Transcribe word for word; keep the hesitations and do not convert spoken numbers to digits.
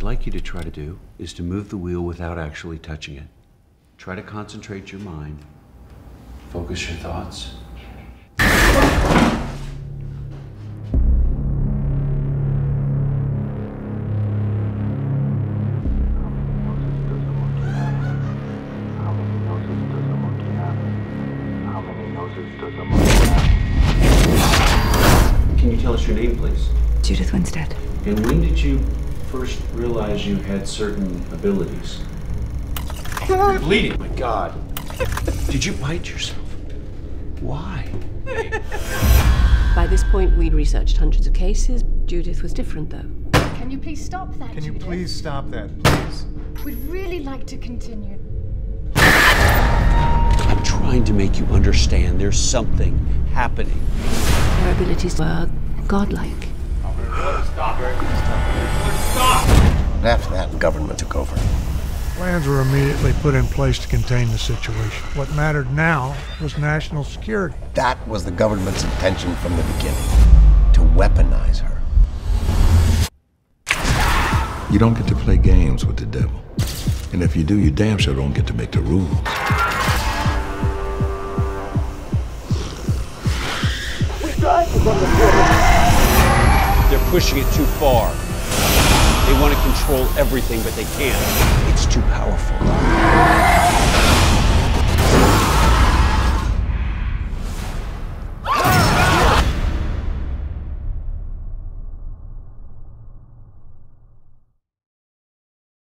I'd like you to try to do is to move the wheel without actually touching it. Try to concentrate your mind. Focus your thoughts. Can you tell us your name, please? Judith Winstead. And when did you first realize you had certain abilities? You're bleeding, my God. Did you bite yourself? Why? By this point, we'd researched hundreds of cases. Judith was different, though. Can you please stop that, Can Judith? you please stop that, please? We'd really like to continue. I'm trying to make you understand there's something happening. Their abilities were godlike. After that, the government took over. Plans were immediately put in place to contain the situation. What mattered now was national security. That was the government's intention from the beginning, to weaponize her. You don't get to play games with the devil. And if you do, you damn sure don't get to make the rules. We died from the They're pushing it too far. They want to control everything, but they can't. It's too powerful.